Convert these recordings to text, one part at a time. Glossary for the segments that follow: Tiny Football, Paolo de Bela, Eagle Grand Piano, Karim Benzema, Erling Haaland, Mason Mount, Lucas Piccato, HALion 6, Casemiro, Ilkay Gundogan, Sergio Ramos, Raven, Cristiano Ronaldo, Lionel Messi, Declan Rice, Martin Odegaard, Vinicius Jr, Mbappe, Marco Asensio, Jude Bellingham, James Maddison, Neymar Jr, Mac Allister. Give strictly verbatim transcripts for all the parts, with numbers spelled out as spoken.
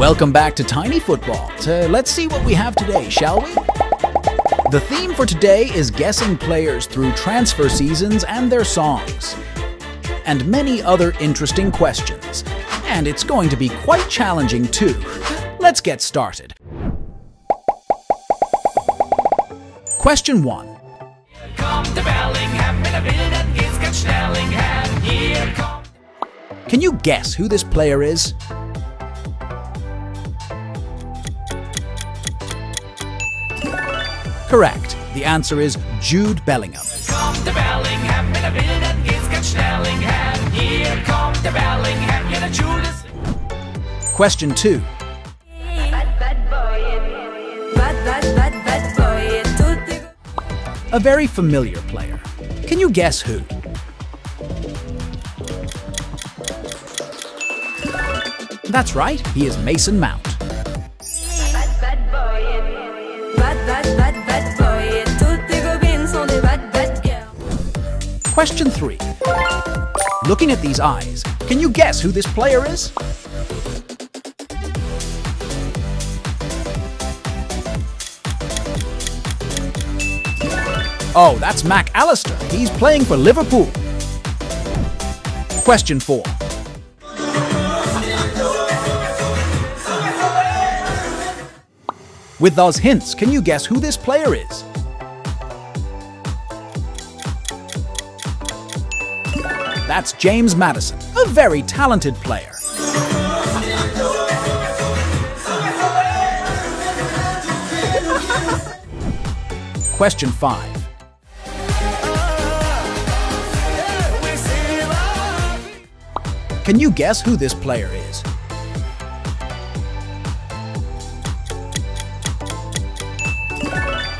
Welcome back to Tiny Football. Uh, let's see what we have today, shall we? The theme for today is guessing players through transfer seasons and their songs, and many other interesting questions. And it's going to be quite challenging too. Let's get started. Question one. Here comes the Bellingham, in a minute he's got Schnellingham. Here comes... Can you guess who this player is? Correct. The answer is Jude Bellingham. Here comes the Bellingham, in a minute he's got Schnellingham. Here comes the Bellingham, yeah, the Jude is... Question two. A very familiar player. Can you guess who? That's right, he is Mason Mount. Question three. Looking at these eyes, can you guess who this player is? Oh, that's Mac Allister. He's playing for Liverpool. Question four. With those hints, can you guess who this player is? That's James Maddison, a very talented player. Question five. Can you guess who this player is?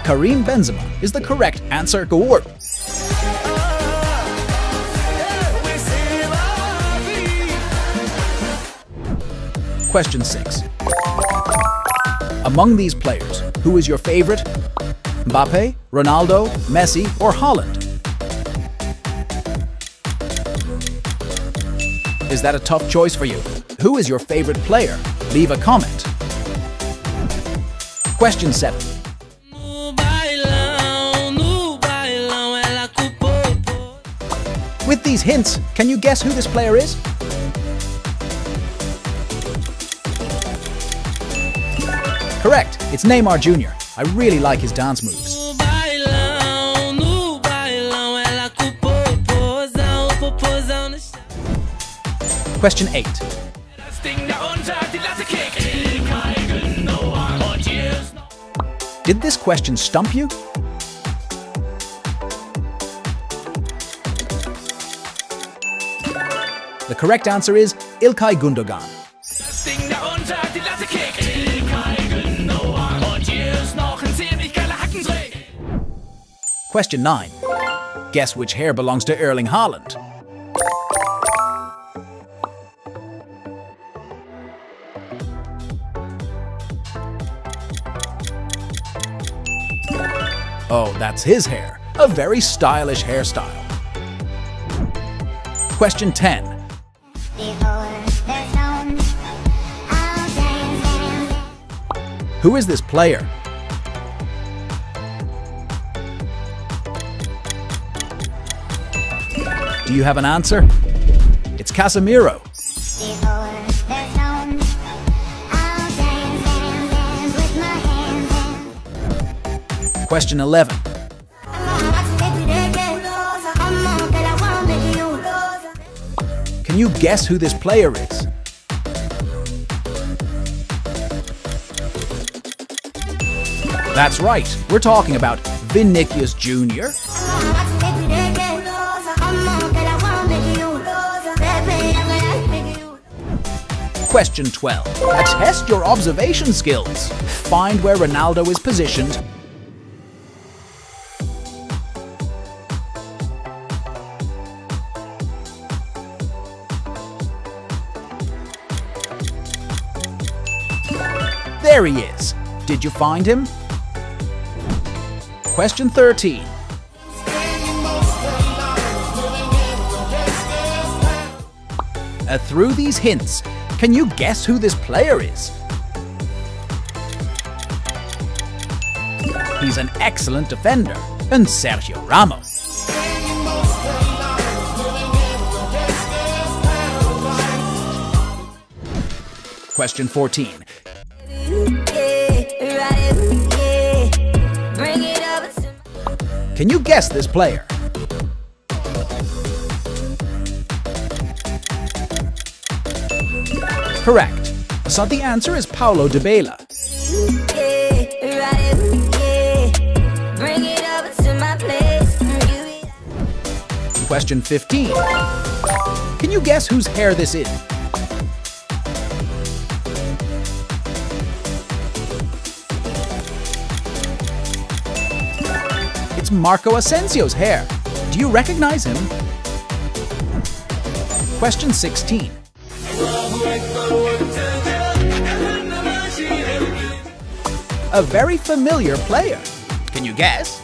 Karim Benzema is the correct answer. Go. Question six. Among these players, who is your favorite? Mbappe, Ronaldo, Messi, or Haaland? Is that a tough choice for you? Who is your favorite player? Leave a comment. Question seven. With these hints, can you guess who this player is? Correct, it's Neymar Junior I really like his dance moves. Question eight. Did this question stump you? The correct answer is Ilkay Gundogan. Question nine. Guess which hair belongs to Erling Haaland? Oh, that's his hair. A very stylish hairstyle. Question ten. Who is this player? Do you have an answer? It's Casemiro. Question eleven. Can you guess who this player is? That's right, we're talking about Vinicius Junior Question twelve. Test your observation skills. Find where Ronaldo is positioned. There he is. Did you find him? Question thirteen. Uh, through these hints, Can you guess who this player is? He's an excellent defender, and Sergio Ramos. Question fourteen. Can you guess this player? Correct. So the answer is Paolo de Bela. Question fifteen. Can you guess whose hair this is? It's Marco Asensio's hair. Do you recognize him? Question sixteen. A very familiar player. Can you guess?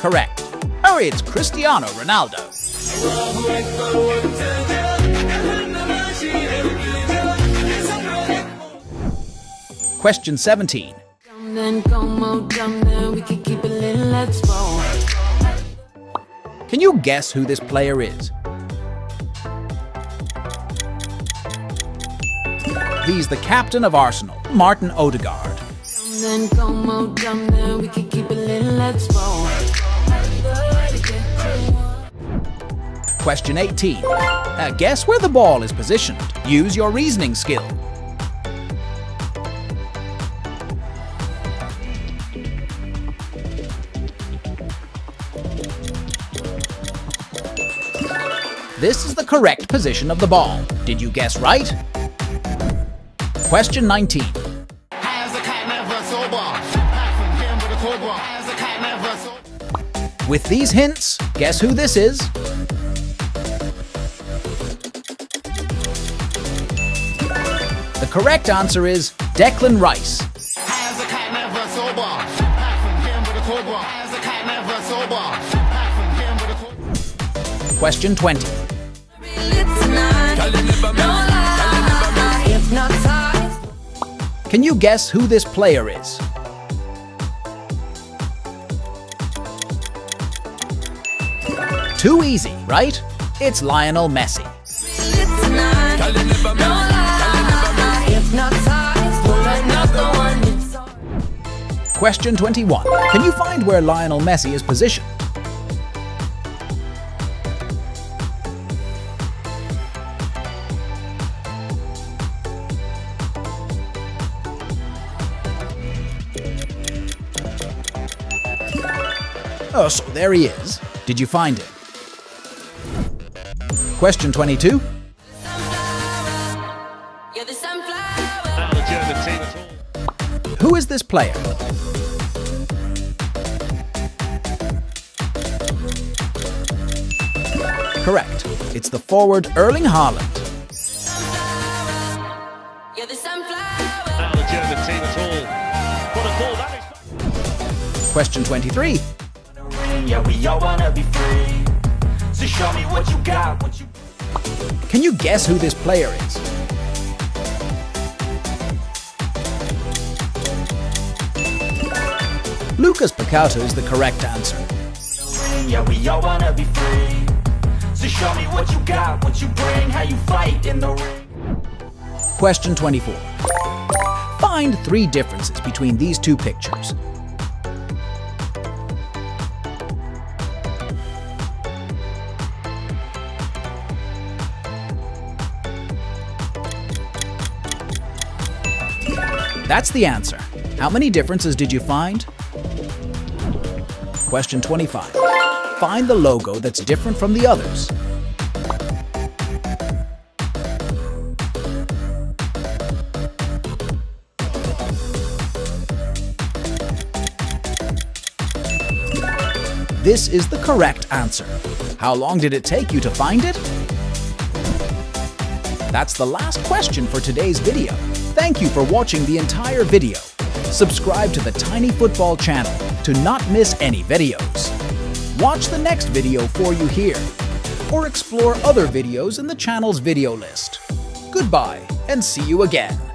Correct. Or it's Cristiano Ronaldo. Question seventeen. Can you guess who this player is? He's the captain of Arsenal, Martin Odegaard. Question eighteen. Now guess where the ball is positioned. Use your reasoning skill. This is the correct position of the ball. Did you guess right? Question nineteen. With these hints, guess who this is? The correct answer is Declan Rice. Question twenty. Can you guess who this player is? Too easy, right? It's Lionel Messi. Question twenty-one. Can you find where Lionel Messi is positioned? Oh, so there he is. Did you find it? Question twenty-two. Who is this player? Correct. It's the forward Erling Haaland. Question twenty-three. Can you guess who this player is? Lucas Piccato is the correct answer. Yeah, we all wanna be free. So show me what you got, what you bring, how you fight in the ring. Question twenty-four. Find three differences between these two pictures. That's the answer. How many differences did you find? Question twenty-five. Find the logo that's different from the others. This is the correct answer. How long did it take you to find it? That's the last question for today's video. Thank you for watching the entire video. Subscribe to the Tiny Football channel to not miss any videos. Watch the next video for you here. or explore other videos in the channel's video list. Goodbye, and see you again.